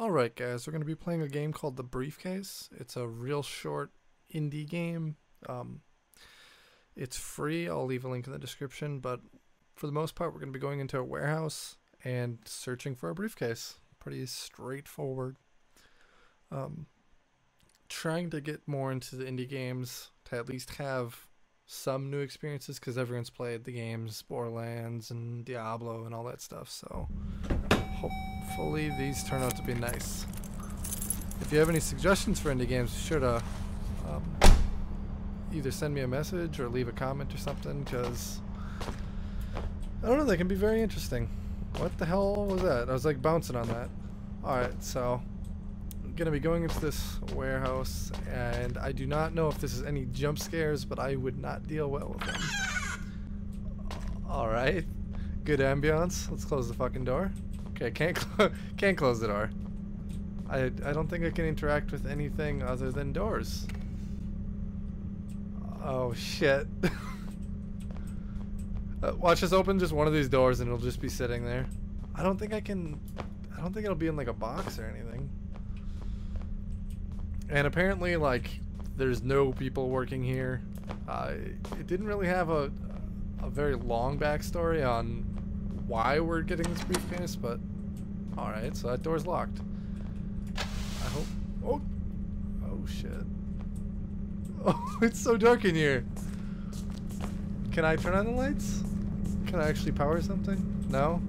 Alright guys, we're going to be playing a game called The Briefcase. It's a real short indie game. It's free. I'll leave a link in the description, but for the most part we're going to be going into a warehouse and searching for a briefcase. Pretty straightforward. Trying to get more into the indie games to at least have some new experiences, because everyone's played the games Borderlands and Diablo and all that stuff, so hopefully these turn out to be nice. If you have any suggestions for indie games, be sure to either send me a message or leave a comment or something, because I don't know, they can be very interesting. What the hell was that? I was like bouncing on that. Alright, so I'm gonna be going into this warehouse, and I do not know if this is any jump scares, but I would not deal well with them. Alright, good ambiance. Let's close the fucking door. Okay, can't close the door. I don't think I can interact with anything other than doors. Oh shit. Watch us open just one of these doors and it'll just be sitting there. I don't think it'll be in like a box or anything. And apparently like there's no people working here. It didn't really have a very long backstory on why we're getting this briefcase, but alright, so that door's locked. I hope. Oh shit. Oh, it's so dark in here. Can I turn on the lights? Can I actually power something? No?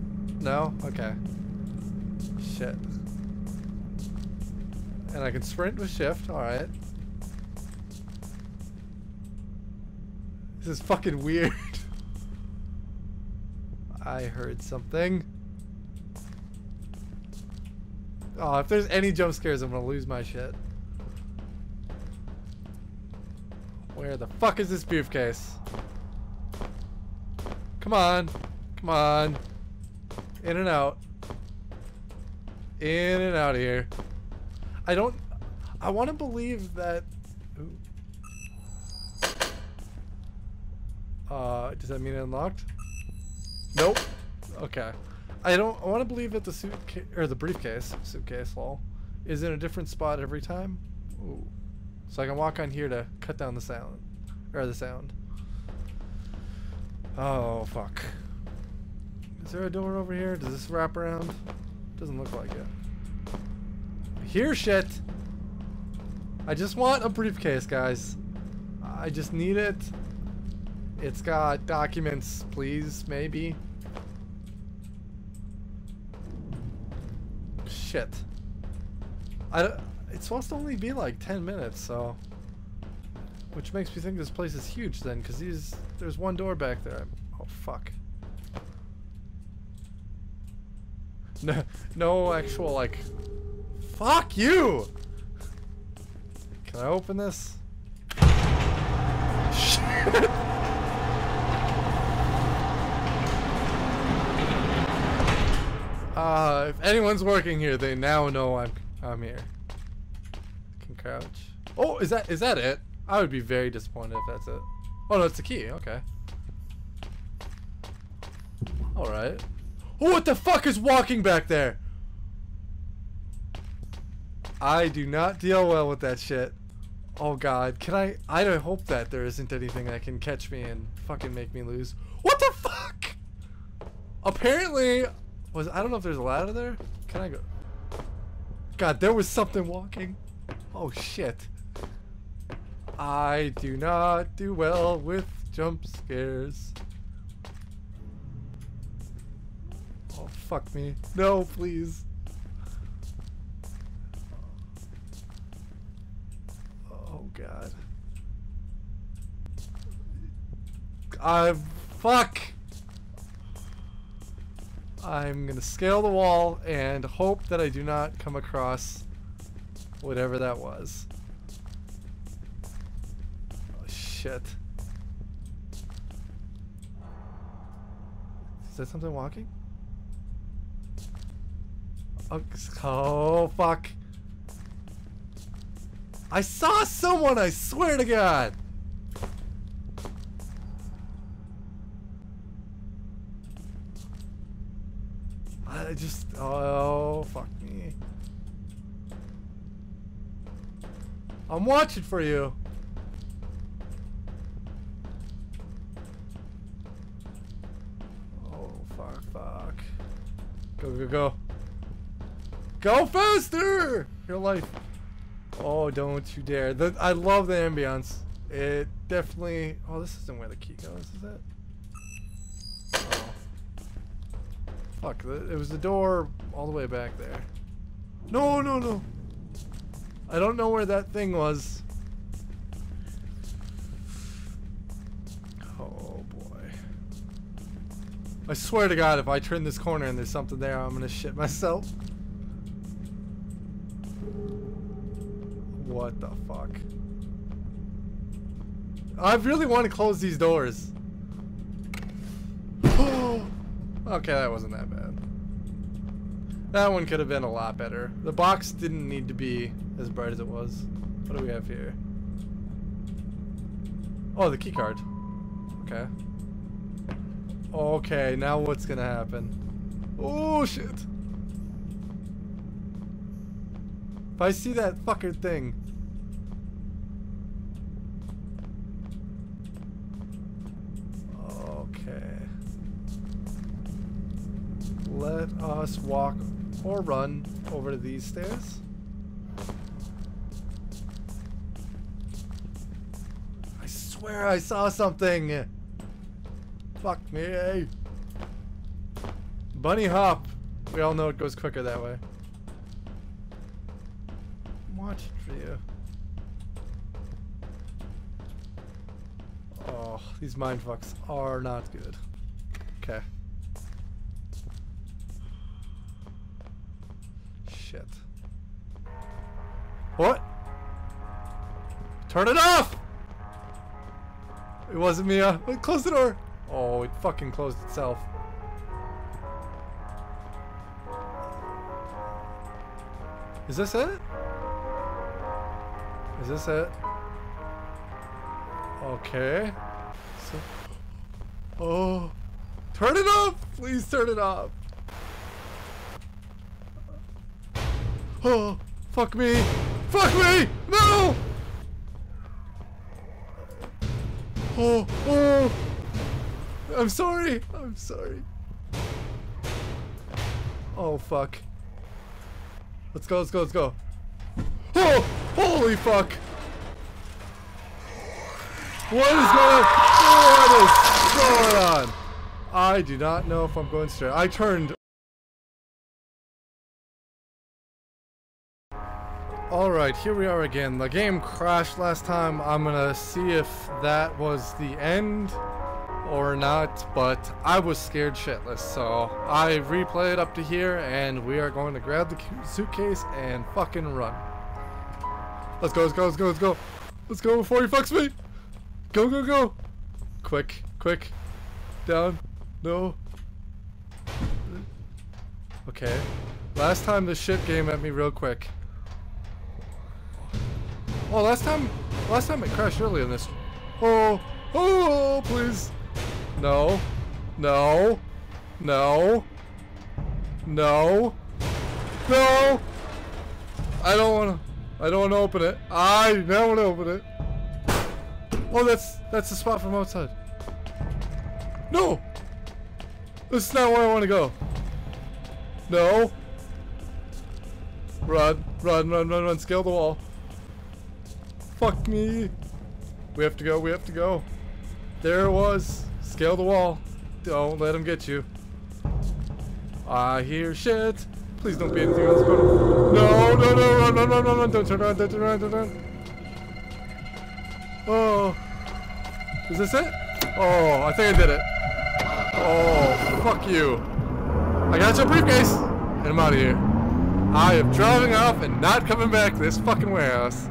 No? Okay. Shit. And I can sprint with shift, alright. This is fucking weird. I heard something. Oh, if there's any jump scares, I'm gonna lose my shit. Where the fuck is this briefcase? Come on. Come on. In and out. In and out of here. I want to believe that... Ooh. Does that mean it unlocked? Nope. Okay. I want to believe that the suitcase or the briefcase, lol, is in a different spot every time. Ooh. So I can walk on here to cut down the sound, or the sound. Oh fuck. Is there a door over here? Does this wrap around? Doesn't look like it. I hear shit. I just want a briefcase, guys. I just need it. It's got documents, please, maybe. Shit. It's supposed to only be like 10 minutes, so... Which makes me think this place is huge then, because there's one door back there. Oh, fuck. No actual, like... Fuck you! Can I open this? Shit! If anyone's working here, they now know I'm here. I can crouch. Oh, is that it? I would be very disappointed if that's it. Oh no, it's the key. Okay. All right. Oh, what the fuck is walking back there? I do not deal well with that shit. Oh god, can I? I don't hope that there isn't anything that can catch me and fucking make me lose. What the fuck? Apparently. I don't know if there's a ladder there. Can I go? God, there was something walking. Oh shit. I do not do well with jump scares. Oh fuck me. No, please. Oh god. Fuck! I'm gonna scale the wall and hope that I do not come across whatever that was. Oh shit. Is that something walking? Oh fuck. I saw someone, I swear to God. I just, oh fuck me. I'm watching for you. Oh, fuck, fuck. Go, go, go. Go faster! Your life. Oh, don't you dare. I love the ambience. It definitely... Oh, this isn't where the key goes, is it? Fuck, it was the door all the way back there. No, no, no. I don't know where that thing was. Oh, boy. I swear to God, if I turn this corner and there's something there, I'm gonna shit myself. What the fuck? I really want to close these doors. Okay, that wasn't that bad. That one could have been a lot better. The box didn't need to be as bright as it was. What do we have here? Oh, the key card. Okay. Okay, now what's gonna happen? Oh, shit. If I see that fucker thing. Let us walk or run over to these stairs. I swear I saw something. Fuck me. Bunny hop. We all know it goes quicker that way. I'm watching for you. Oh, these mindfucks are not good. Okay. Shit. What? Turn it off! It wasn't me. Close the door. Oh, it fucking closed itself. Is this it? Is this it? Okay. So, oh. Turn it off! Please turn it off. Oh, fuck me! Fuck me! No! Oh, oh! I'm sorry! I'm sorry. Oh, fuck. Let's go, let's go, let's go. Oh! Holy fuck! What is going on? What is going on? I do not know if I'm going straight. I turned. Alright, here we are again. The game crashed last time. I'm gonna see if that was the end or not, but I was scared shitless, so I replayed up to here, and we are going to grab the suitcase and fucking run. Let's go, let's go, let's go, let's go. Let's go before he fucks me. Go, go, go. Quick, quick. Down. No. Okay. Last time the shit game at me real quick. Oh, last time it crashed early in this. Oh, oh, please. No, no, no, no, no. I don't wanna open it. I don't wanna open it. Oh, that's the spot from outside. No, this is not where I wanna go. No. Run, run, run, run, run. Scale the wall. Fuck me. We have to go, we have to go. There it was. Scale the wall. Don't let him get you. I hear shit. Please don't be anything else. No, no, no, run, run, run, run, run. Don't turn around, don't turn around, don't turn around. Oh. Is this it? Oh, I think I did it. Oh, fuck you. I got your briefcase. And I'm out of here. I am driving off and not coming back to this fucking warehouse.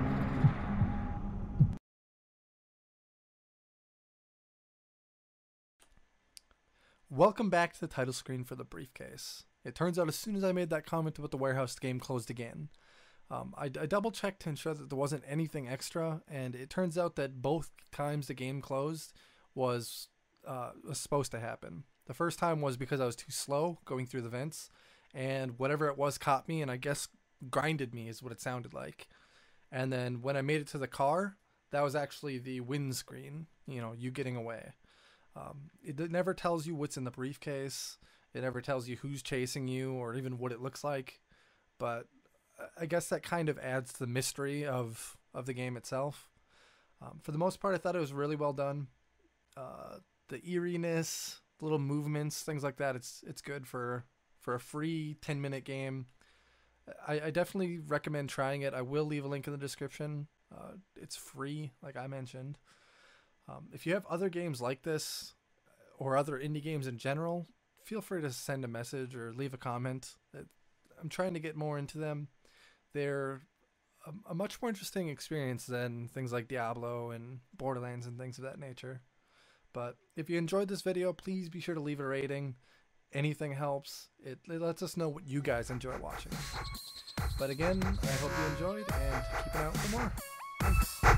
Welcome back to the title screen for The Briefcase. It turns out as soon as I made that comment about the warehouse, the game closed again. I double checked to ensure that there wasn't anything extra, and it turns out that both times the game closed was supposed to happen. The first time was because I was too slow going through the vents, and whatever it was caught me and I guess grinded me is what it sounded like. And then when I made it to the car, that was actually the windscreen, you know, you getting away. It never tells you what's in the briefcase. It never tells you who's chasing you or even what it looks like. But I guess that kind of adds to the mystery of the game itself. For the most part, I thought it was really well done. The eeriness, little movements, things like that, it's good for a free 10-minute game. I definitely recommend trying it. I will leave a link in the description. It's free, like I mentioned. If you have other games like this, or other indie games in general, feel free to send a message or leave a comment. I'm trying to get more into them. They're a much more interesting experience than things like Diablo and Borderlands and things of that nature. But if you enjoyed this video, please be sure to leave a rating. Anything helps. It lets us know what you guys enjoy watching. But again, I hope you enjoyed, and keep an eye out for more. Thanks.